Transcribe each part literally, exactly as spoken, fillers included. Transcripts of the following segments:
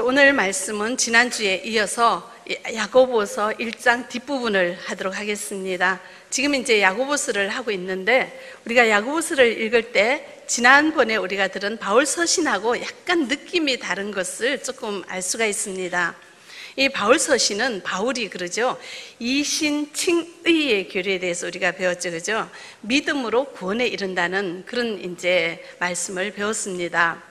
오늘 말씀은 지난주에 이어서 야고보서 일 장 뒷부분을 하도록 하겠습니다. 지금 이제 야고보서를 하고 있는데, 우리가 야고보서를 읽을 때 지난번에 우리가 들은 바울 서신하고 약간 느낌이 다른 것을 조금 알 수가 있습니다. 이 바울 서신은 바울이 그러죠. 이신칭의의 교리에 대해서 우리가 배웠죠. 그죠? 믿음으로 구원에 이른다는 그런 이제 말씀을 배웠습니다.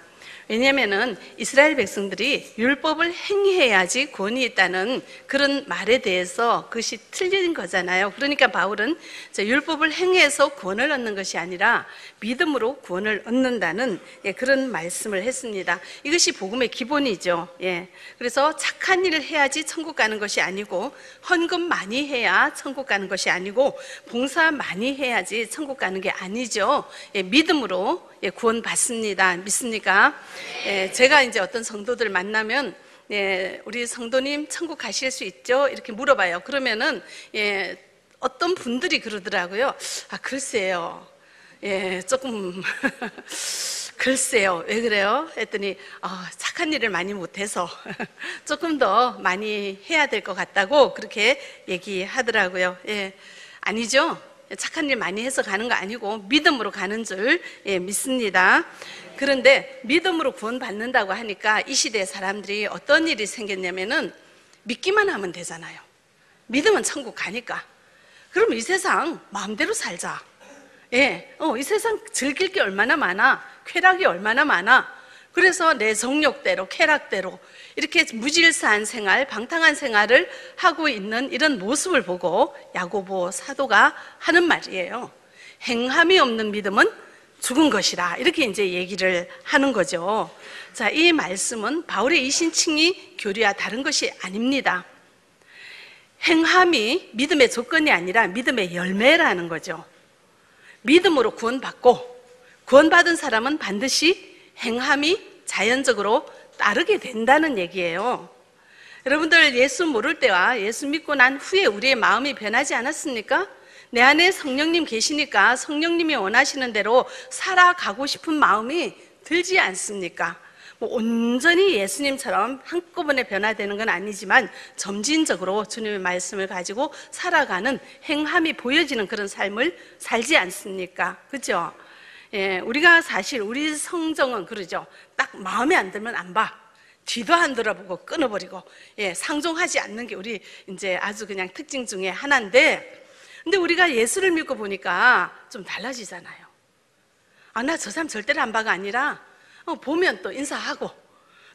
왜냐면은 이스라엘 백성들이 율법을 행해야지 구원이 있다는 그런 말에 대해서 그것이 틀린 거잖아요. 그러니까 바울은 율법을 행해서 구원을 얻는 것이 아니라 믿음으로 구원을 얻는다는, 예, 그런 말씀을 했습니다. 이것이 복음의 기본이죠. 예. 그래서 착한 일을 해야지 천국 가는 것이 아니고, 헌금 많이 해야 천국 가는 것이 아니고, 봉사 많이 해야지 천국 가는 게 아니죠. 예, 믿음으로, 예, 구원 받습니다. 믿습니까? 예, 제가 이제 어떤 성도들 만나면, 예, 우리 성도님 천국 가실 수 있죠? 이렇게 물어봐요. 그러면은, 예, 어떤 분들이 그러더라고요. 아, 글쎄요. 예, 조금, 글쎄요. 왜 그래요? 했더니, 아, 착한 일을 많이 못해서 조금 더 많이 해야 될 것 같다고 그렇게 얘기하더라고요. 예, 아니죠? 착한 일 많이 해서 가는 거 아니고 믿음으로 가는 줄, 예, 믿습니다. 그런데 믿음으로 구원 받는다고 하니까 이 시대 사람들이 어떤 일이 생겼냐면은, 믿기만 하면 되잖아요. 믿으면 천국 가니까. 그럼 이 세상 마음대로 살자. 예, 어, 이 세상 즐길 게 얼마나 많아. 쾌락이 얼마나 많아. 그래서 내 정욕대로, 쾌락대로 이렇게 무질서한 생활, 방탕한 생활을 하고 있는 이런 모습을 보고 야고보 사도가 하는 말이에요. 행함이 없는 믿음은 죽은 것이라, 이렇게 이제 얘기를 하는 거죠. 자, 이 말씀은 바울의 이신칭의 교리와 다른 것이 아닙니다. 행함이 믿음의 조건이 아니라 믿음의 열매라는 거죠. 믿음으로 구원받고, 구원받은 사람은 반드시 행함이 자연적으로 따르게 된다는 얘기예요. 여러분들, 예수 모를 때와 예수 믿고 난 후에 우리의 마음이 변하지 않았습니까? 내 안에 성령님 계시니까 성령님이 원하시는 대로 살아가고 싶은 마음이 들지 않습니까? 뭐 온전히 예수님처럼 한꺼번에 변화되는 건 아니지만 점진적으로 주님의 말씀을 가지고 살아가는, 행함이 보여지는 그런 삶을 살지 않습니까? 그죠? 예, 우리가 사실 우리 성정은 그러죠. 딱 마음에 안 들면 안 봐. 뒤도 안 돌아보고 끊어버리고, 예, 상종하지 않는 게 우리 이제 아주 그냥 특징 중에 하나인데, 근데 우리가 예수를 믿고 보니까 좀 달라지잖아요. 아, 나 저 사람 절대로 안 봐가 아니라, 어, 보면 또 인사하고,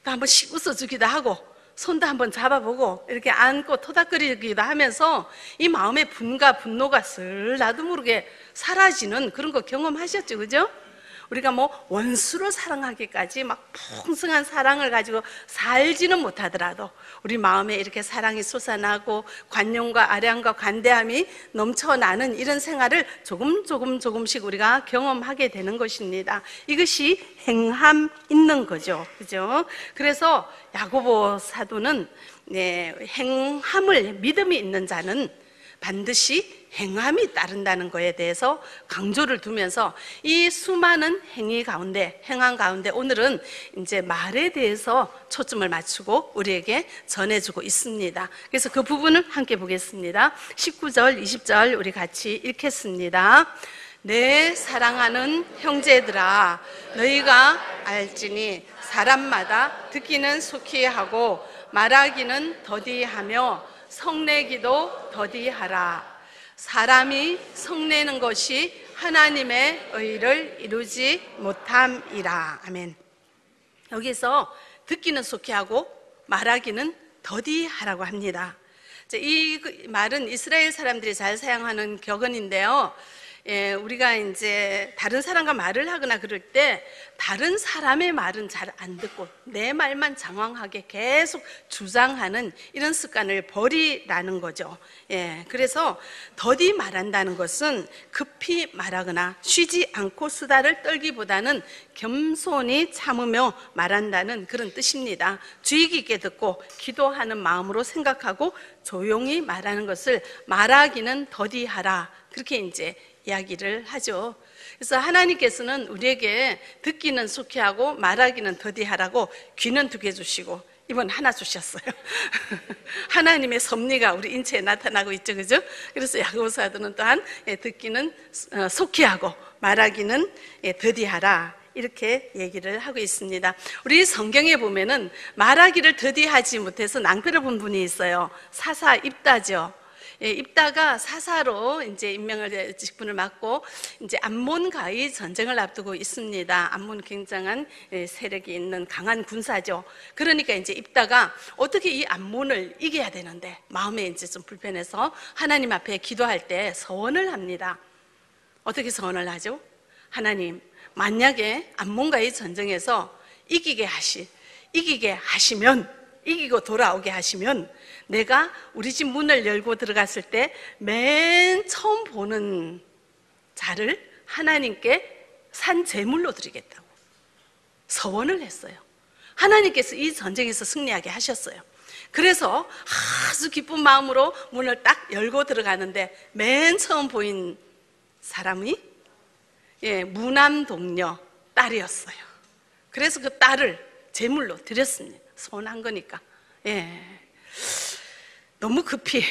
또 한번 씩 웃어주기도 하고, 손도 한번 잡아보고, 이렇게 안고 토닥거리기도 하면서 이 마음의 분과 분노가 슬 나도 모르게 사라지는 그런 거 경험하셨죠? 그죠? 우리가 뭐 원수로 사랑하기까지 막 풍성한 사랑을 가지고 살지는 못하더라도 우리 마음에 이렇게 사랑이 솟아나고 관용과 아량과 관대함이 넘쳐나는 이런 생활을 조금 조금 조금씩 우리가 경험하게 되는 것입니다. 이것이 행함 있는 거죠. 그죠? 그래서 야고보 사도는, 네, 행함을, 믿음이 있는 자는 반드시 행함이 따른다는 거에 대해서 강조를 두면서, 이 수많은 행위 가운데, 행함 가운데 오늘은 이제 말에 대해서 초점을 맞추고 우리에게 전해주고 있습니다. 그래서 그 부분을 함께 보겠습니다. 십구 절, 이십 절 우리 같이 읽겠습니다. 내 사랑하는 형제들아, 너희가 알지니 사람마다 듣기는 속히 하고 말하기는 더디하며 성내기도 더디하라. 사람이 성내는 것이 하나님의 의를 이루지 못함이라. 아멘. 여기서 듣기는 속히 하고 말하기는 더디하라고 합니다. 이 말은 이스라엘 사람들이 잘 사용하는 격언인데요, 예, 우리가 이제 다른 사람과 말을 하거나 그럴 때 다른 사람의 말은 잘 안 듣고 내 말만 장황하게 계속 주장하는 이런 습관을 버리라는 거죠. 예, 그래서 더디 말한다는 것은 급히 말하거나 쉬지 않고 수다를 떨기보다는 겸손히 참으며 말한다는 그런 뜻입니다. 주의 깊게 듣고 기도하는 마음으로 생각하고 조용히 말하는 것을 말하기는 더디하라, 그렇게 이제 이야기를 하죠. 그래서 하나님께서는 우리에게 듣기는 속히 하고 말하기는 더디하라고 귀는 두게 주시고 이번 하나 주셨어요. 하나님의 섭리가 우리 인체에 나타나고 있죠, 그죠? 그래서 야고보서는 또한 듣기는 속히 하고 말하기는 더디하라, 이렇게 얘기를 하고 있습니다. 우리 성경에 보면은 말하기를 더디하지 못해서 낭패를 본 분이 있어요. 사사 입다죠. 예, 입다가 사사로 이제 임명을, 직분을 맡고 이제 암몬과의 전쟁을 앞두고 있습니다. 암몬 굉장한 세력이 있는 강한 군사죠. 그러니까 이제 입다가 어떻게 이 암몬을 이겨야 되는데 마음에 이제 좀 불편해서 하나님 앞에 기도할 때 서원을 합니다. 어떻게 서원을 하죠? 하나님, 만약에 암몬과의 전쟁에서 이기게 하시, 이기게 하시면, 이기고 돌아오게 하시면 내가 우리 집 문을 열고 들어갔을 때 맨 처음 보는 자를 하나님께 산 제물로 드리겠다고 서원을 했어요. 하나님께서 이 전쟁에서 승리하게 하셨어요. 그래서 아주 기쁜 마음으로 문을 딱 열고 들어가는데 맨 처음 보인 사람이 예, 무남동녀 딸이었어요. 그래서 그 딸을 제물로 드렸습니다. 서운한 거니까. 예. 너무 급히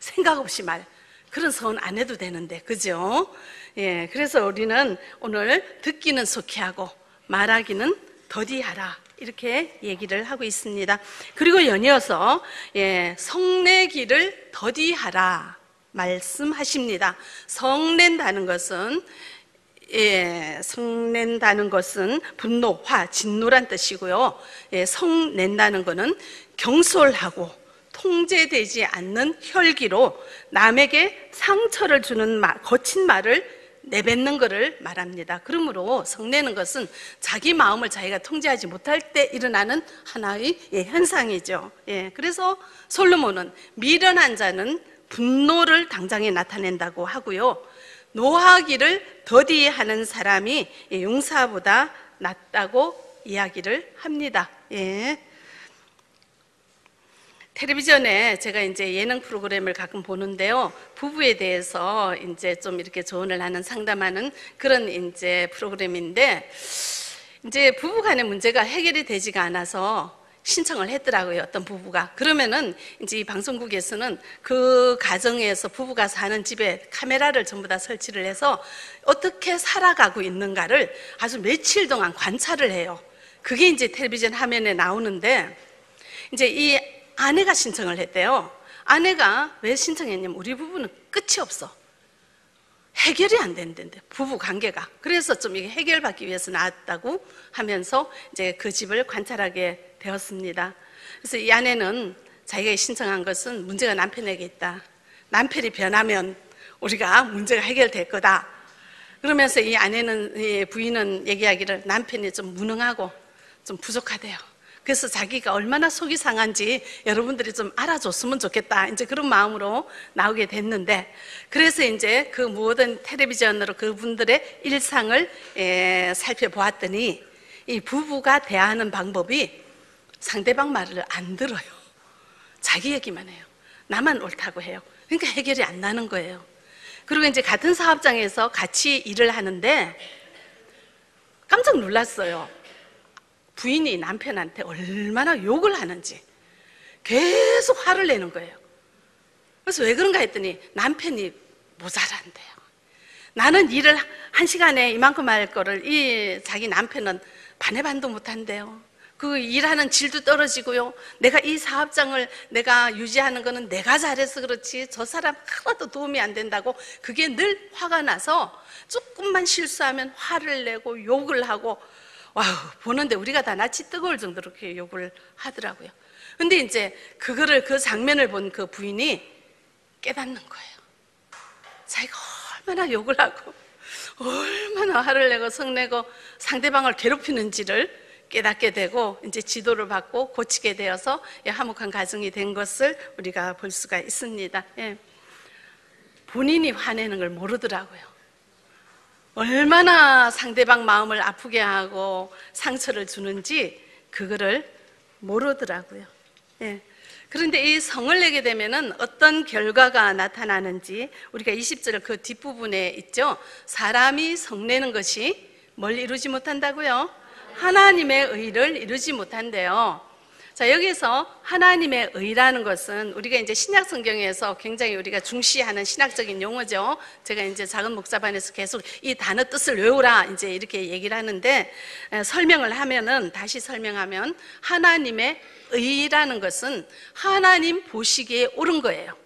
생각 없이 말, 그런 서운 안 해도 되는데, 그죠? 예. 그래서 우리는 오늘 듣기는 속히 하고 말하기는 더디하라, 이렇게 얘기를 하고 있습니다. 그리고 연이어서 예, 성내기를 더디하라 말씀하십니다. 성낸다는 것은 예, 성낸다는 것은 분노, 화, 진노란 뜻이고요. 예, 성낸다는 것은 경솔하고 통제되지 않는 혈기로 남에게 상처를 주는 말, 거친 말을 내뱉는 것을 말합니다. 그러므로 성내는 것은 자기 마음을 자기가 통제하지 못할 때 일어나는 하나의 예, 현상이죠. 예, 그래서 솔로몬은 미련한 자는 분노를 당장에 나타낸다고 하고요. 노하기를 더디하는 사람이 용사보다 낫다고 이야기를 합니다. 예. 텔레비전에 제가 이제 예능 프로그램을 가끔 보는데요. 부부에 대해서 이제 좀 이렇게 조언을 하는, 상담하는 그런 이제 프로그램인데, 이제 부부 간의 문제가 해결이 되지가 않아서 신청을 했더라고요, 어떤 부부가. 그러면은 이제 이 방송국에서는 그 가정에서 부부가 사는 집에 카메라를 전부 다 설치를 해서 어떻게 살아가고 있는가를 아주 며칠 동안 관찰을 해요. 그게 이제 텔레비전 화면에 나오는데, 이제 이 아내가 신청을 했대요. 아내가 왜 신청했냐면, 우리 부부는 끝이 없어. 해결이 안 된다는데, 부부 관계가. 그래서 좀 이게 해결받기 위해서 나왔다고 하면서 이제 그 집을 관찰하게 되었습니다. 그래서 이 아내는 자기가 신청한 것은 문제가 남편에게 있다, 남편이 변하면 우리가 문제가 해결될 거다. 그러면서 이 아내는, 이 부인은 얘기하기를 남편이 좀 무능하고 좀 부족하대요. 그래서 자기가 얼마나 속이 상한지 여러분들이 좀 알아줬으면 좋겠다, 이제 그런 마음으로 나오게 됐는데, 그래서 이제 그 모든 텔레비전으로 그분들의 일상을 에, 살펴보았더니 이 부부가 대하는 방법이 상대방 말을 안 들어요. 자기 얘기만 해요. 나만 옳다고 해요. 그러니까 해결이 안 나는 거예요. 그리고 이제 같은 사업장에서 같이 일을 하는데 깜짝 놀랐어요. 부인이 남편한테 얼마나 욕을 하는지 계속 화를 내는 거예요. 그래서 왜 그런가 했더니 남편이 모자란대요. 나는 일을 한 시간에 이만큼 할 거를 이 자기 남편은 반의 반도 못한대요. 그 일하는 질도 떨어지고요. 내가 이 사업장을 내가 유지하는 거는 내가 잘해서 그렇지 저 사람 하나도 도움이 안 된다고, 그게 늘 화가 나서 조금만 실수하면 화를 내고 욕을 하고, 와우, 보는데 우리가 다 낯이 뜨거울 정도로 이렇게 욕을 하더라고요. 근데 이제 그거를, 그 장면을 본 그 부인이 깨닫는 거예요. 자기가 얼마나 욕을 하고 얼마나 화를 내고 성내고 상대방을 괴롭히는지를 깨닫게 되고, 이제 지도를 받고 고치게 되어서 화목한 가정이 된 것을 우리가 볼 수가 있습니다. 예. 본인이 화내는 걸 모르더라고요. 얼마나 상대방 마음을 아프게 하고 상처를 주는지 그거를 모르더라고요. 예. 그런데 이 성을 내게 되면은 어떤 결과가 나타나는지, 우리가 이십 절 그 뒷부분에 있죠. 사람이 성내는 것이 뭘 이루지 못한다고요? 하나님의 의를 이루지 못한대요. 자, 여기서 하나님의 의라는 것은 우리가 이제 신약 성경에서 굉장히 우리가 중시하는 신학적인 용어죠. 제가 이제 작은 목사반에서 계속 이 단어 뜻을 외우라 이제 이렇게 얘기를 하는데, 설명을 하면은, 다시 설명하면 하나님의 의라는 것은 하나님 보시기에 옳은 거예요.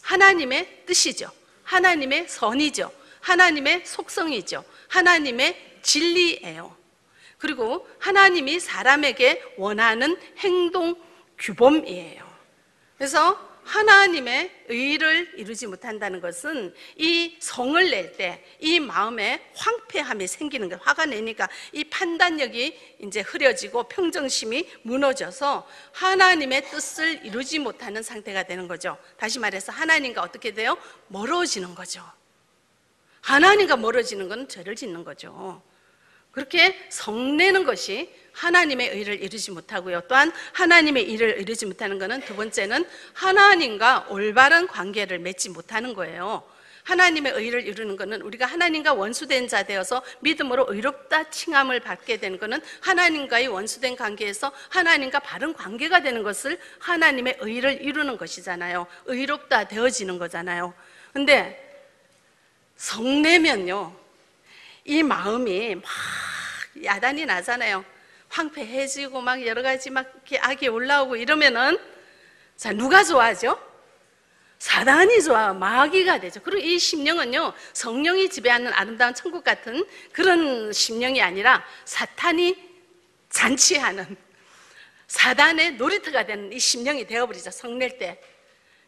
하나님의 뜻이죠. 하나님의 선이죠. 하나님의 속성이죠. 하나님의 진리예요. 그리고 하나님이 사람에게 원하는 행동 규범이에요. 그래서 하나님의 의를 이루지 못한다는 것은 이 성을 낼 때 이 마음에 황폐함이 생기는 거예요. 화가 내니까 이 판단력이 이제 흐려지고 평정심이 무너져서 하나님의 뜻을 이루지 못하는 상태가 되는 거죠. 다시 말해서 하나님과 어떻게 돼요? 멀어지는 거죠. 하나님과 멀어지는 건 죄를 짓는 거죠. 그렇게 성내는 것이 하나님의 의를 이루지 못하고요, 또한 하나님의 의를 이루지 못하는 것은, 두 번째는 하나님과 올바른 관계를 맺지 못하는 거예요. 하나님의 의를 이루는 것은, 우리가 하나님과 원수된 자 되어서 믿음으로 의롭다 칭함을 받게 되는 것은 하나님과의 원수된 관계에서 하나님과 바른 관계가 되는 것을 하나님의 의를 이루는 것이잖아요. 의롭다 되어지는 거잖아요. 근데 성내면요, 이 마음이 막 야단이 나잖아요. 황폐해지고 막 여러 가지 막 이렇게 악이 올라오고 이러면은, 자, 누가 좋아하죠? 사단이 좋아, 마귀가 되죠. 그리고 이 심령은요, 성령이 지배하는 아름다운 천국 같은 그런 심령이 아니라 사탄이 잔치하는 사단의 놀이터가 되는 이 심령이 되어버리죠. 성낼 때.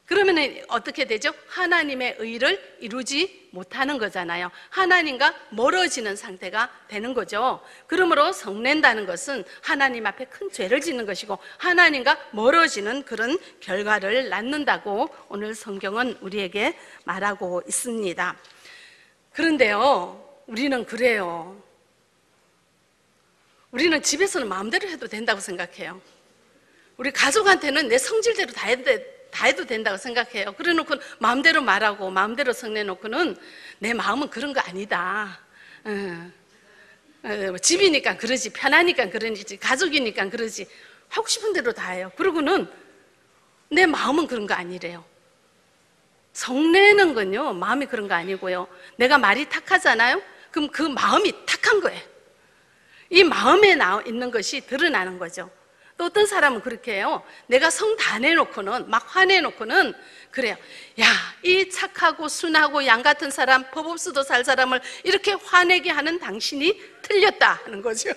그러면 어떻게 되죠? 하나님의 의를 이루지 못하는 거잖아요. 하나님과 멀어지는 상태가 되는 거죠. 그러므로 성낸다는 것은 하나님 앞에 큰 죄를 짓는 것이고 하나님과 멀어지는 그런 결과를 낳는다고 오늘 성경은 우리에게 말하고 있습니다. 그런데요, 우리는 그래요. 우리는 집에서는 마음대로 해도 된다고 생각해요. 우리 가족한테는 내 성질대로 다 해도 돼. 다 해도 된다고 생각해요. 그래 놓고 마음대로 말하고 마음대로 성내놓고는 내 마음은 그런 거 아니다, 집이니까 그러지, 편하니까 그러지, 가족이니까 그러지, 하고 싶은 대로 다 해요. 그러고는 내 마음은 그런 거 아니래요. 성내는 건요, 마음이 그런 거 아니고요, 내가 말이 탁하잖아요. 그럼 그 마음이 탁한 거예요. 이 마음에 나와 있는 것이 드러나는 거죠. 또 어떤 사람은 그렇게 해요. 내가 성 다 내놓고는, 막 화내놓고는 그래요. 야, 이 착하고 순하고 양 같은 사람, 법 없이도 살 사람을 이렇게 화내게 하는 당신이 틀렸다 하는 거죠.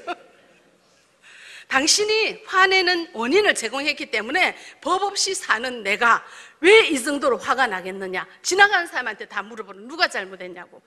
당신이 화내는 원인을 제공했기 때문에 법 없이 사는 내가 왜 이 정도로 화가 나겠느냐, 지나가는 사람한테 다 물어보는, 누가 잘못했냐고.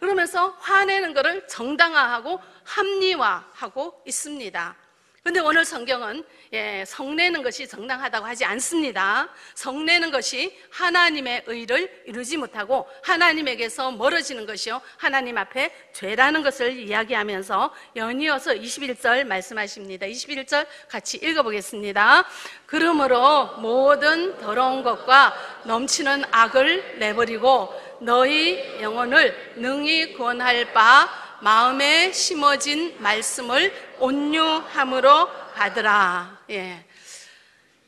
그러면서 화내는 거를 정당화하고 합리화하고 있습니다. 근데 오늘 성경은, 예, 성내는 것이 정당하다고 하지 않습니다. 성내는 것이 하나님의 의를 이루지 못하고 하나님에게서 멀어지는 것이요, 하나님 앞에 죄라는 것을 이야기하면서 연이어서 이십일 절 말씀하십니다. 이십일 절 같이 읽어보겠습니다. 그러므로 모든 더러운 것과 넘치는 악을 내버리고 너희 영혼을 능히 구원할 바 마음에 심어진 말씀을 온유함으로 받으라. 예.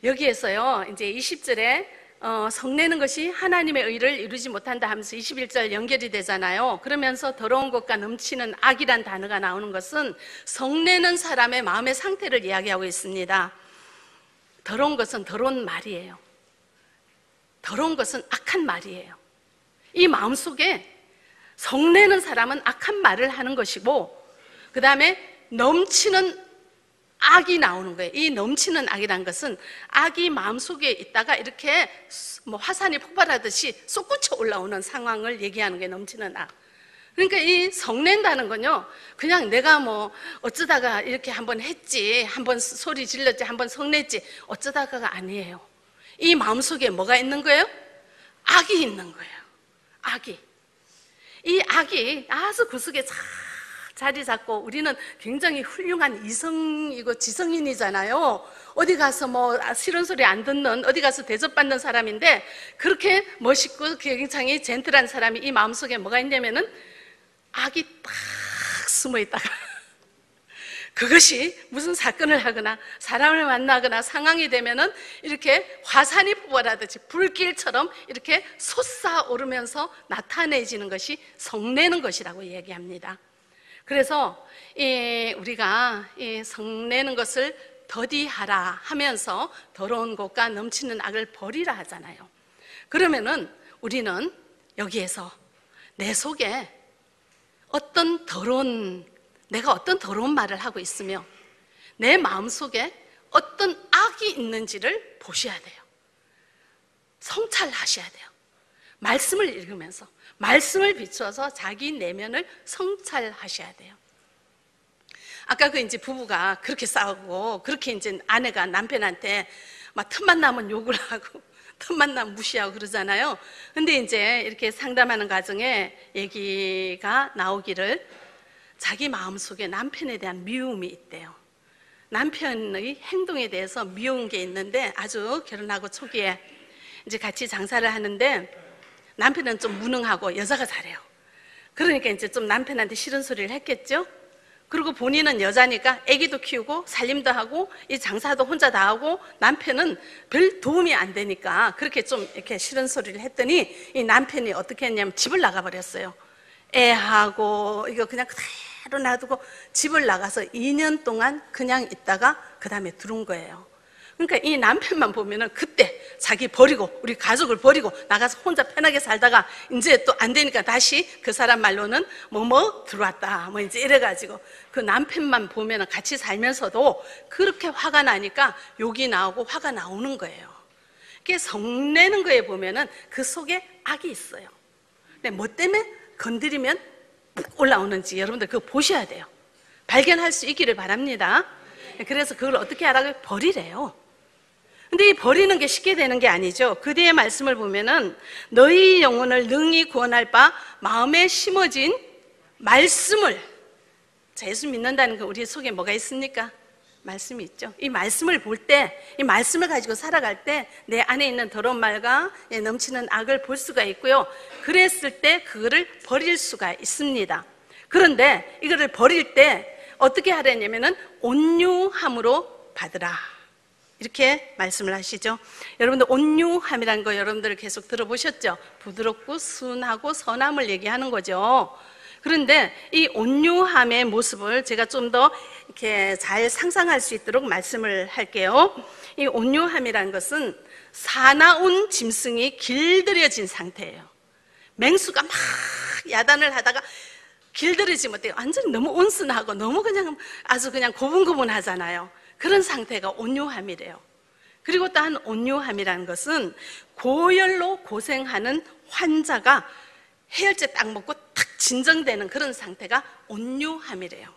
여기에서요, 이제 이십 절에 어, 성내는 것이 하나님의 의를 이루지 못한다 하면서 이십일 절 연결이 되잖아요. 그러면서 더러운 것과 넘치는 악이란 단어가 나오는 것은 성내는 사람의 마음의 상태를 이야기하고 있습니다. 더러운 것은 더러운 말이에요. 더러운 것은 악한 말이에요. 이 마음속에 성내는 사람은 악한 말을 하는 것이고, 그 다음에 넘치는 악이 나오는 거예요. 이 넘치는 악이란 것은 악이 마음속에 있다가 이렇게 뭐 화산이 폭발하듯이 솟구쳐 올라오는 상황을 얘기하는 게 넘치는 악. 그러니까 이 성낸다는 건요, 그냥 내가 뭐 어쩌다가 이렇게 한번 했지, 한번 소리 질렀지, 한번 성냈지, 어쩌다가가 아니에요. 이 마음속에 뭐가 있는 거예요? 악이 있는 거예요. 악이. 이 악이 아주 구석에 자리 잡고, 우리는 굉장히 훌륭한 이성이고 지성인이잖아요. 어디 가서 뭐 싫은 소리 안 듣는, 어디 가서 대접받는 사람인데, 그렇게 멋있고 굉장히 젠틀한 사람이 이 마음속에 뭐가 있냐면은 악이 딱 숨어 있다가 그것이 무슨 사건을 하거나 사람을 만나거나 상황이 되면은 이렇게 화산이 폭발하듯이 불길처럼 이렇게 솟아오르면서 나타내지는 것이 성내는 것이라고 얘기합니다. 그래서 이 우리가 이 성내는 것을 더디하라 하면서 더러운 것과 넘치는 악을 버리라 하잖아요. 그러면은 우리는 여기에서 내 속에 어떤 더러운, 내가 어떤 더러운 말을 하고 있으며 내 마음속에 어떤 악이 있는지를 보셔야 돼요. 성찰하셔야 돼요. 말씀을 읽으면서 말씀을 비추어서 자기 내면을 성찰하셔야 돼요. 아까 그 이제 부부가 그렇게 싸우고 그렇게 이제 아내가 남편한테 막 틈만 나면 욕을 하고 틈만 나면 무시하고 그러잖아요. 근데 이제 이렇게 상담하는 과정에 얘기가 나오기를 자기 마음속에 남편에 대한 미움이 있대요. 남편의 행동에 대해서 미운 게 있는데 아주 결혼하고 초기에 이제 같이 장사를 하는데 남편은 좀 무능하고 여자가 잘해요. 그러니까 이제 좀 남편한테 싫은 소리를 했겠죠. 그리고 본인은 여자니까 아기도 키우고 살림도 하고 이 장사도 혼자 다 하고 남편은 별 도움이 안 되니까 그렇게 좀 이렇게 싫은 소리를 했더니 이 남편이 어떻게 했냐면 집을 나가버렸어요. 애하고 이거 그냥 그대로 놔두고 집을 나가서 이 년 동안 그냥 있다가 그 다음에 들어온 거예요. 그러니까 이 남편만 보면은 그때 자기 버리고 우리 가족을 버리고 나가서 혼자 편하게 살다가 이제 또 안 되니까 다시 그 사람 말로는 뭐 뭐 들어왔다 뭐 이제 이래가지고 그 남편만 보면은 같이 살면서도 그렇게 화가 나니까 욕이 나오고 화가 나오는 거예요. 이게 성내는 거에 보면은 그 속에 악이 있어요. 근데 뭐 때문에 건드리면 푹 올라오는지 여러분들 그거 보셔야 돼요. 발견할 수 있기를 바랍니다. 그래서 그걸 어떻게 하라고 버리래요. 근데 이 버리는 게 쉽게 되는 게 아니죠. 그 뒤에 말씀을 보면은 너희 영혼을 능히 구원할 바 마음에 심어진 말씀을, 자, 예수 믿는다는 건 우리 속에 뭐가 있습니까? 말씀이 있죠. 이 말씀을 볼 때, 이 말씀을 가지고 살아갈 때 내 안에 있는 더러운 말과 넘치는 악을 볼 수가 있고요. 그랬을 때 그거를 버릴 수가 있습니다. 그런데 이거를 버릴 때 어떻게 하려냐면은 온유함으로 받으라. 이렇게 말씀을 하시죠. 여러분들 온유함이라는 거 여러분들 계속 들어보셨죠? 부드럽고 순하고 선함을 얘기하는 거죠. 그런데 이 온유함의 모습을 제가 좀 더 이렇게 잘 상상할 수 있도록 말씀을 할게요. 이 온유함이라는 것은 사나운 짐승이 길들여진 상태예요. 맹수가 막 야단을 하다가 길들이지 못해요. 완전히 너무 온순하고 너무 그냥 아주 그냥 고분고분하잖아요. 그런 상태가 온유함이래요. 그리고 또 한 온유함이라는 것은 고열로 고생하는 환자가 해열제 딱 먹고 탁 진정되는 그런 상태가 온유함이래요.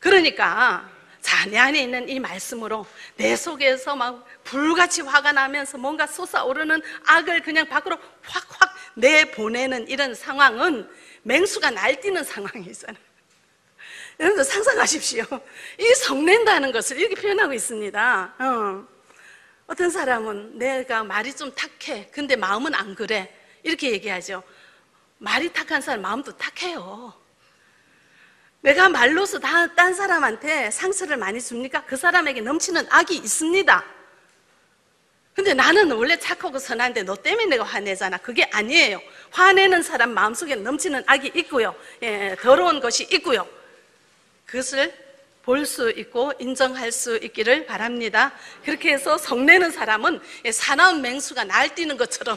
그러니까 자, 내 안에 있는 이 말씀으로 내 속에서 막 불같이 화가 나면서 뭔가 솟아오르는 악을 그냥 밖으로 확확 내보내는 이런 상황은 맹수가 날뛰는 상황이 있잖아요. 여러분들 상상하십시오. 이 성낸다는 것을 이렇게 표현하고 있습니다. 어. 어떤 사람은 내가 말이 좀 탁해. 근데 마음은 안 그래. 이렇게 얘기하죠. 말이 탁한 사람 마음도 탁해요. 내가 말로서 다, 딴 사람한테 상처를 많이 줍니까? 그 사람에게 넘치는 악이 있습니다. 근데 나는 원래 착하고 선한데 너 때문에 내가 화내잖아. 그게 아니에요. 화내는 사람 마음속에 넘치는 악이 있고요. 예, 더러운 것이 있고요. 그것을 볼 수 있고 인정할 수 있기를 바랍니다. 그렇게 해서 성내는 사람은 사나운 맹수가 날뛰는 것처럼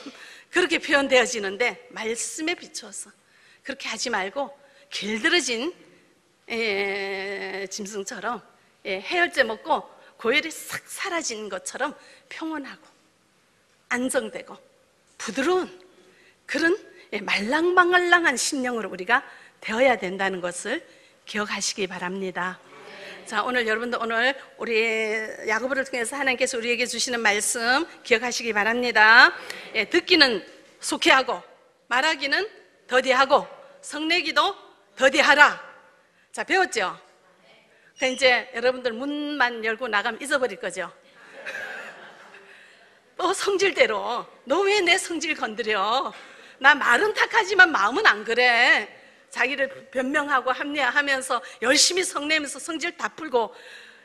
그렇게 표현되어지는데 말씀에 비추어서 그렇게 하지 말고 길들여진 예, 짐승처럼 예, 해열제 먹고 고열이 싹 사라지는 것처럼 평온하고 안정되고 부드러운 그런 예, 말랑말랑한 심령으로 우리가 되어야 된다는 것을 기억하시기 바랍니다. 자, 오늘 여러분들 오늘 우리 야고보를 통해서 하나님께서 우리에게 주시는 말씀 기억하시기 바랍니다. 예, 듣기는 속히하고 말하기는 더디하고 성내기도 더디하라. 자, 배웠죠? 그 이제 여러분들 문만 열고 나가면 잊어버릴 거죠? 또 성질대로 너 왜 내 성질 건드려? 나 말은 탁하지만 마음은 안 그래. 자기를 변명하고 합리화하면서 열심히 성내면서 성질 다 풀고,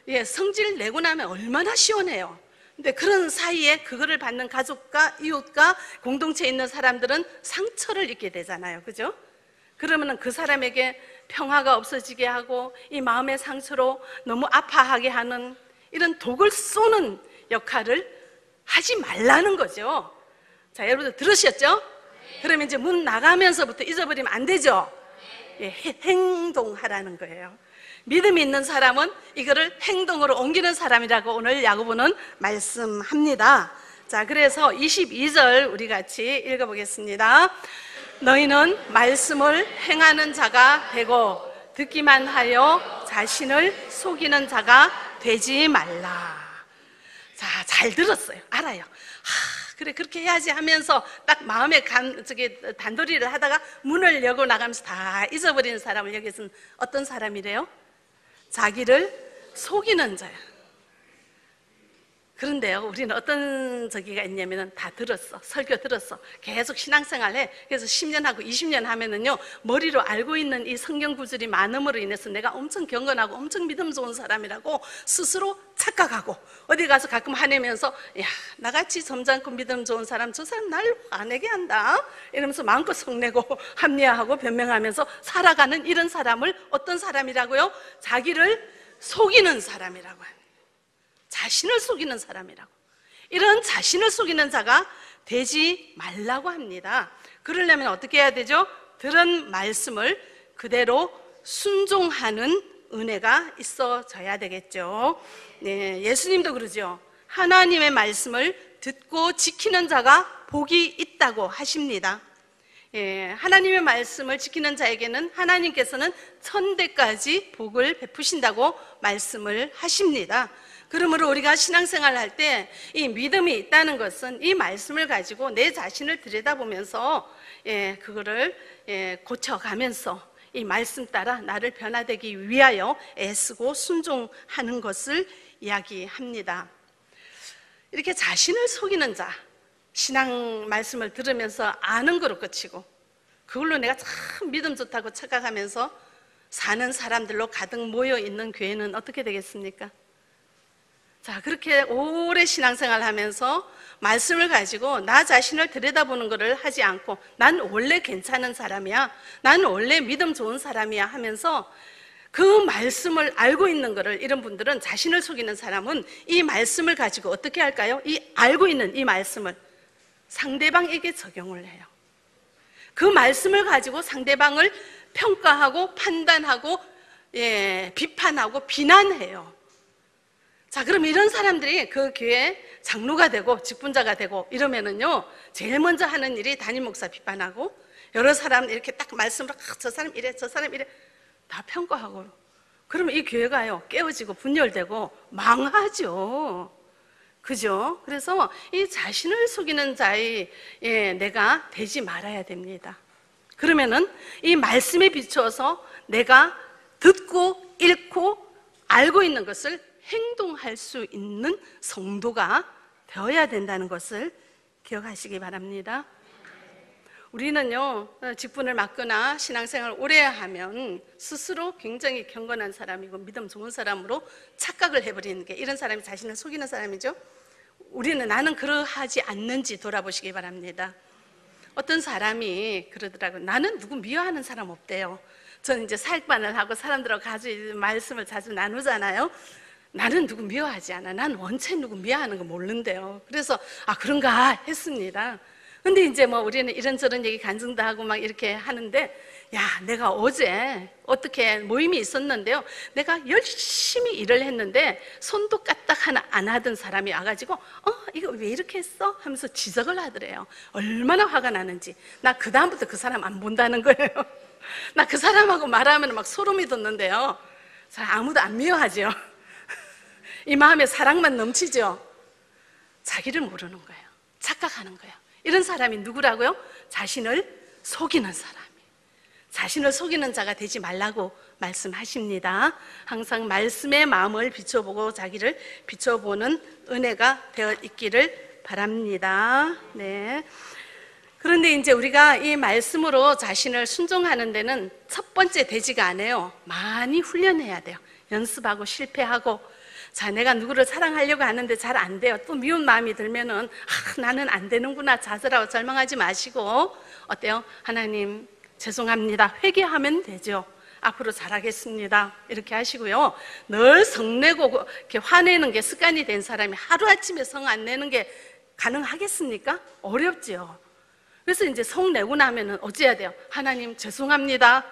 예, 성질 내고 나면 얼마나 시원해요. 근데 그런 사이에 그거를 받는 가족과 이웃과 공동체에 있는 사람들은 상처를 입게 되잖아요. 그죠? 그러면 그 사람에게 평화가 없어지게 하고 이 마음의 상처로 너무 아파하게 하는 이런 독을 쏘는 역할을 하지 말라는 거죠. 자, 여러분들 들으셨죠? 네. 그러면 이제 문 나가면서부터 잊어버리면 안 되죠? 네. 예, 행동하라는 거예요. 믿음이 있는 사람은 이거를 행동으로 옮기는 사람이라고 오늘 야고보는 말씀합니다. 자, 그래서 이십이 절 우리 같이 읽어보겠습니다. 너희는 말씀을 행하는 자가 되고 듣기만 하여 자신을 속이는 자가 되지 말라. 자, 잘 들었어요. 알아요. 하, 그래 그렇게 해야지 하면서 딱 마음에 간, 저기 단도리를 하다가 문을 열고 나가면서 다 잊어버리는 사람을 여기서는 어떤 사람이래요? 자기를 속이는 자야. 그런데요, 우리는 어떤 저기가 있냐면은 다 들었어. 설교 들었어. 계속 신앙생활 해. 그래서 십 년 하고 이십 년 하면은요, 머리로 알고 있는 이 성경 구절이 많음으로 인해서 내가 엄청 경건하고 엄청 믿음 좋은 사람이라고 스스로 착각하고, 어디 가서 가끔 화내면서, 야, 나같이 점잖고 믿음 좋은 사람, 저 사람 날 안 내게 한다. 이러면서 마음껏 성내고 합리화하고 변명하면서 살아가는 이런 사람을 어떤 사람이라고요? 자기를 속이는 사람이라고 합니다. 자신을 속이는 사람이라고. 이런 자신을 속이는 자가 되지 말라고 합니다. 그러려면 어떻게 해야 되죠? 들은 말씀을 그대로 순종하는 은혜가 있어져야 되겠죠. 네, 예수님도 그러죠. 하나님의 말씀을 듣고 지키는 자가 복이 있다고 하십니다. 예, 하나님의 말씀을 지키는 자에게는 하나님께서는 천대까지 복을 베푸신다고 말씀을 하십니다. 그러므로 우리가 신앙생활 할 때 이 믿음이 있다는 것은 이 말씀을 가지고 내 자신을 들여다보면서, 예, 그거를, 예, 고쳐가면서 이 말씀 따라 나를 변화되기 위하여 애쓰고 순종하는 것을 이야기합니다. 이렇게 자신을 속이는 자, 신앙 말씀을 들으면서 아는 거로 끝이고 그걸로 내가 참 믿음 좋다고 착각하면서 사는 사람들로 가득 모여있는 교회는 어떻게 되겠습니까? 자, 그렇게 오래 신앙생활 하면서 말씀을 가지고 나 자신을 들여다보는 것을 하지 않고, 난 원래 괜찮은 사람이야, 난 원래 믿음 좋은 사람이야 하면서 그 말씀을 알고 있는 것을, 이런 분들은, 자신을 속이는 사람은 이 말씀을 가지고 어떻게 할까요? 이 알고 있는 이 말씀을 상대방에게 적용을 해요. 그 말씀을 가지고 상대방을 평가하고 판단하고, 예, 비판하고 비난해요. 자, 그럼 이런 사람들이 그 교회 장로가 되고 직분자가 되고 이러면은요, 제일 먼저 하는 일이 담임 목사 비판하고, 여러 사람 이렇게 딱 말씀으로 아, 저 사람 이래 저 사람 이래 다 평가하고, 그러면 이 교회가요 깨어지고 분열되고 망하죠. 그죠? 그래서 이 자신을 속이는 자의, 예, 내가 되지 말아야 됩니다. 그러면은 이 말씀에 비추어서 내가 듣고 읽고 알고 있는 것을 행동할 수 있는 성도가 되어야 된다는 것을 기억하시기 바랍니다. 우리는요, 직분을 맡거나 신앙생활을 오래 하면 스스로 굉장히 경건한 사람이고 믿음 좋은 사람으로 착각을 해버리는 게, 이런 사람이 자신을 속이는 사람이죠. 우리는, 나는 그러하지 않는지 돌아보시기 바랍니다. 어떤 사람이 그러더라고요. 나는 누구 미워하는 사람 없대요. 저는 이제 사역반을 하고 사람들하고 같이 말씀을 자주 나누잖아요. 나는 누구 미워하지 않아. 난 원체 누구 미워하는 거 모른대요. 그래서 아, 그런가 했습니다. 근데 이제 뭐 우리는 이런저런 얘기 간증도 하고 막 이렇게 하는데, 야, 내가 어제 어떻게 모임이 있었는데요, 내가 열심히 일을 했는데 손도 까딱 하나 안 하던 사람이 와가지고 어? 이거 왜 이렇게 했어? 하면서 지적을 하더래요. 얼마나 화가 나는지. 나 그 다음부터 그 사람 안 본다는 거예요. 나 그 사람하고 말하면 막 소름이 돋는데요. 자, 아무도 안 미워하죠. 이 마음에 사랑만 넘치죠. 자기를 모르는 거예요. 착각하는 거예요. 이런 사람이 누구라고요? 자신을 속이는 사람이. 자신을 속이는 자가 되지 말라고 말씀하십니다. 항상 말씀의 마음을 비춰보고 자기를 비춰보는 은혜가 되어 있기를 바랍니다. 네. 그런데 이제 우리가 이 말씀으로 자신을 순종하는 데는 첫 번째 되지가 않아요. 많이 훈련해야 돼요. 연습하고 실패하고, 자, 내가 누구를 사랑하려고 하는데 잘 안 돼요. 또 미운 마음이 들면은, 아, 나는 안 되는구나 자살하고 절망하지 마시고, 어때요? 하나님 죄송합니다. 회개하면 되죠. 앞으로 잘하겠습니다. 이렇게 하시고요. 늘 성내고 이렇게 화내는 게 습관이 된 사람이 하루아침에 성 안 내는 게 가능하겠습니까? 어렵지요. 그래서 이제 성 내고 나면은 어찌해야 돼요? 하나님 죄송합니다.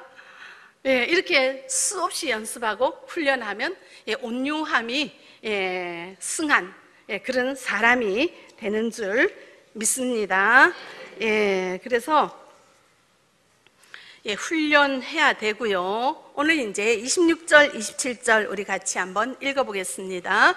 예, 이렇게 수없이 연습하고 훈련하면, 예, 온유함이, 예, 승한, 예, 그런 사람이 되는 줄 믿습니다. 예, 그래서 예, 훈련해야 되고요. 오늘 이제 이십육 절, 이십칠 절 우리 같이 한번 읽어보겠습니다.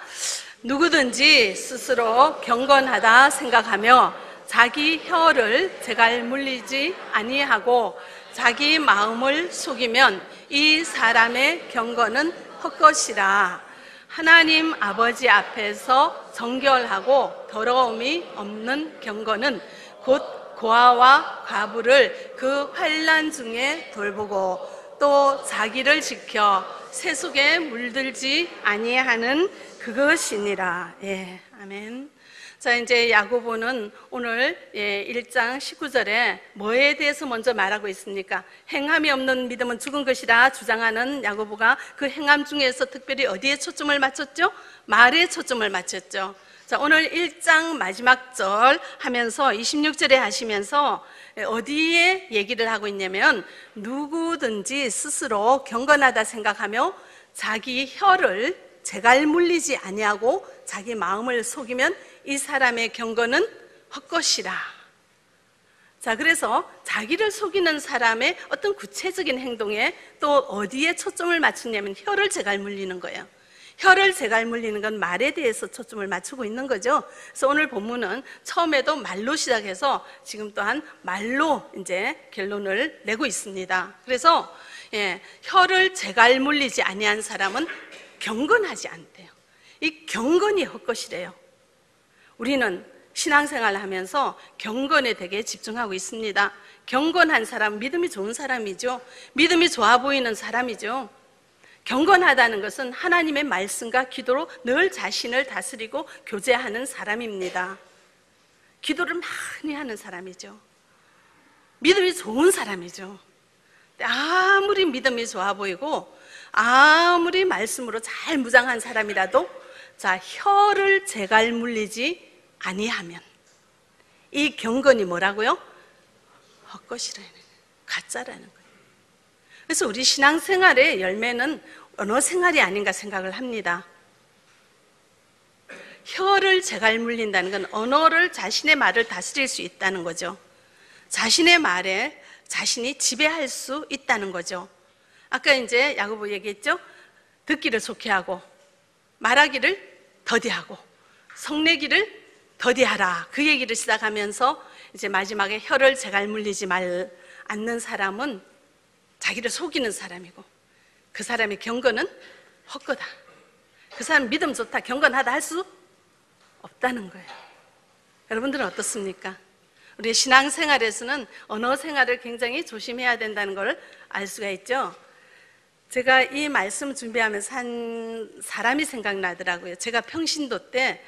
누구든지 스스로 경건하다 생각하며 자기 혀를 제갈 물리지 아니하고 자기 마음을 속이면 이 사람의 경건은 헛것이라. 하나님 아버지 앞에서 정결하고 더러움이 없는 경건은 곧 고아와 과부를 그 환난 중에 돌보고 또 자기를 지켜 세속에 물들지 아니하는 그것이니라. 예, 아멘. 자, 이제 야고보는 오늘, 예, 일 장 십구 절에 뭐에 대해서 먼저 말하고 있습니까? 행함이 없는 믿음은 죽은 것이라 주장하는 야고보가 그 행함 중에서 특별히 어디에 초점을 맞췄죠? 말에 초점을 맞췄죠. 자, 오늘 일 장 마지막 절 하면서 이십육 절에 하시면서 어디에 얘기를 하고 있냐면, 누구든지 스스로 경건하다 생각하며 자기 혀를 제갈 물리지 아니하고 자기 마음을 속이면 이 사람의 경건은 헛것이라. 자, 그래서 자기를 속이는 사람의 어떤 구체적인 행동에 또 어디에 초점을 맞추냐면 혀를 제갈 물리는 거예요. 혀를 제갈 물리는 건 말에 대해서 초점을 맞추고 있는 거죠. 그래서 오늘 본문은 처음에도 말로 시작해서 지금 또한 말로 이제 결론을 내고 있습니다. 그래서, 예, 혀를 제갈 물리지 아니한 사람은 경건하지 않대요. 이 경건이 헛것이래요. 우리는 신앙생활을 하면서 경건에 되게 집중하고 있습니다. 경건한 사람, 믿음이 좋은 사람이죠. 믿음이 좋아 보이는 사람이죠. 경건하다는 것은 하나님의 말씀과 기도로 늘 자신을 다스리고 교제하는 사람입니다. 기도를 많이 하는 사람이죠. 믿음이 좋은 사람이죠. 아무리 믿음이 좋아 보이고 아무리 말씀으로 잘 무장한 사람이라도, 자, 혀를 제갈 물리지 아니하면 이 경건이 뭐라고요? 헛것이라는 거예요. 가짜라는 거예요. 그래서 우리 신앙생활의 열매는 언어 생활이 아닌가 생각을 합니다. 혀를 제갈 물린다는 건 언어를, 자신의 말을 다스릴 수 있다는 거죠. 자신의 말에 자신이 지배할 수 있다는 거죠. 아까 이제 야고보 얘기했죠. 듣기를 좋게 하고 말하기를 더디하고 성내기를 더디하라. 그 얘기를 시작하면서 이제 마지막에 혀를 제갈 물리지 말 않는 사람은 자기를 속이는 사람이고, 그 사람의 경건은 헛거다. 그 사람 믿음 좋다, 경건하다 할 수 없다는 거예요. 여러분들은 어떻습니까? 우리 신앙생활에서는 언어생활을 굉장히 조심해야 된다는 걸 알 수가 있죠. 제가 이 말씀 준비하면서 한 사람이 생각나더라고요. 제가 평신도 때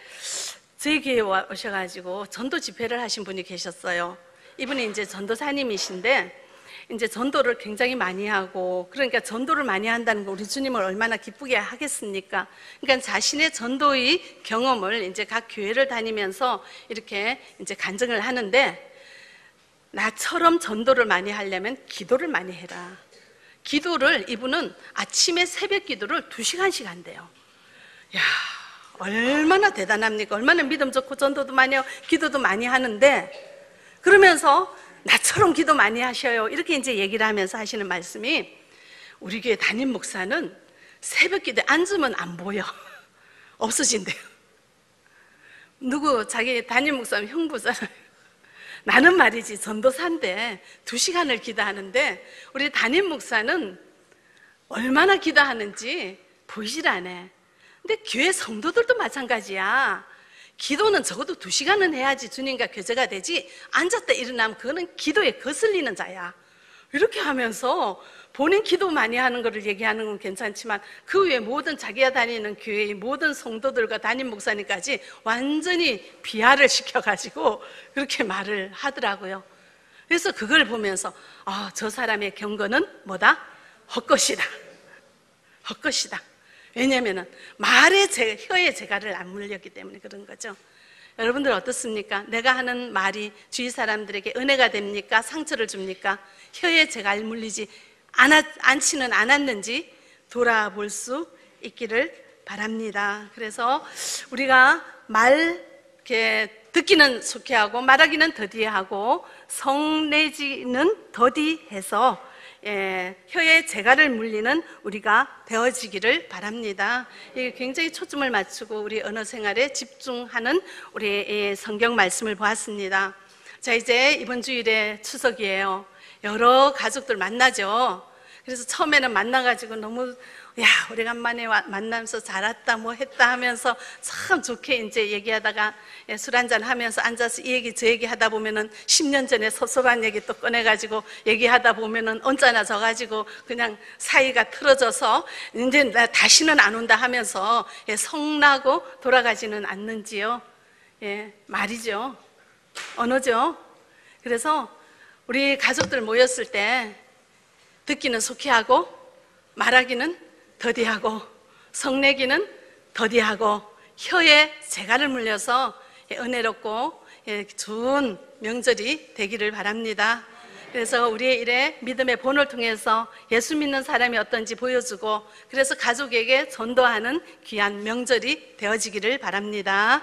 제 교회에 오셔가지고 전도 집회를 하신 분이 계셨어요. 이분이 이제 전도사님이신데 이제 전도를 굉장히 많이 하고, 그러니까 전도를 많이 한다는 거 우리 주님을 얼마나 기쁘게 하겠습니까? 그러니까 자신의 전도의 경험을 이제 각 교회를 다니면서 이렇게 이제 간증을 하는데, 나처럼 전도를 많이 하려면 기도를 많이 해라. 기도를, 이분은 아침에 새벽 기도를 두 시간씩 한대요. 이야, 얼마나 대단합니까? 얼마나 믿음 좋고 전도도 많이 하고 기도도 많이 하는데, 그러면서 나처럼 기도 많이 하셔요. 이렇게 이제 얘기를 하면서 하시는 말씀이, 우리 교회 담임 목사는 새벽 기도에 앉으면 안 보여. 없어진대요. 누구, 자기 담임 목사는 형부잖아요. 나는 말이지 전도사인데 두 시간을 기도하는데 우리 담임 목사는 얼마나 기도하는지 보이질 않아. 근데 교회 성도들도 마찬가지야. 기도는 적어도 두 시간은 해야지 주님과 교제가 되지, 앉았다 일어나면 그거는 기도에 거슬리는 자야. 이렇게 하면서 본인 기도 많이 하는 거를 얘기하는 건 괜찮지만 그 외에 모든 자기가 다니는 교회의 모든 성도들과 담임 목사님까지 완전히 비하를 시켜가지고 그렇게 말을 하더라고요. 그래서 그걸 보면서 아, 저 사람의 경건은 뭐다? 헛것이다. 헛것이다. 왜냐하면 말의 제, 혀의 재갈을 안 물렸기 때문에 그런 거죠. 여러분들 어떻습니까? 내가 하는 말이 주위 사람들에게 은혜가 됩니까? 상처를 줍니까? 혀의 재갈 물리지 않지는 않았는지 돌아볼 수 있기를 바랍니다. 그래서 우리가 말 이렇게 듣기는 속히하고 말하기는 더디하고 성내지는 더디해서 예, 혀에 재갈을 물리는 우리가 되어지기를 바랍니다. 예, 굉장히 초점을 맞추고 우리 언어 생활에 집중하는 우리의 성경 말씀을 보았습니다. 자, 이제 이번 주일에 추석이에요. 여러 가족들 만나죠. 그래서 처음에는 만나가지고 너무 야, 오래간만에 와, 만나면서 잘 왔다 뭐 했다 하면서 참 좋게 이제 얘기하다가 예, 술 한잔 하면서 앉아서 이 얘기 저 얘기 하다 보면은 십 년 전에 섭섭한 얘기 또 꺼내가지고 얘기하다 보면은 언짢아 져가지고 그냥 사이가 틀어져서 이제 나 다시는 안 온다 하면서 예, 성나고 돌아가지는 않는지요. 예, 말이죠. 언어죠. 그래서 우리 가족들 모였을 때 듣기는 속히하고 말하기는 더디하고 성내기는 더디하고 혀에 재갈을 물려서 은혜롭고 좋은 명절이 되기를 바랍니다. 그래서 우리의 일에 믿음의 본을 통해서 예수 믿는 사람이 어떤지 보여주고 그래서 가족에게 전도하는 귀한 명절이 되어지기를 바랍니다.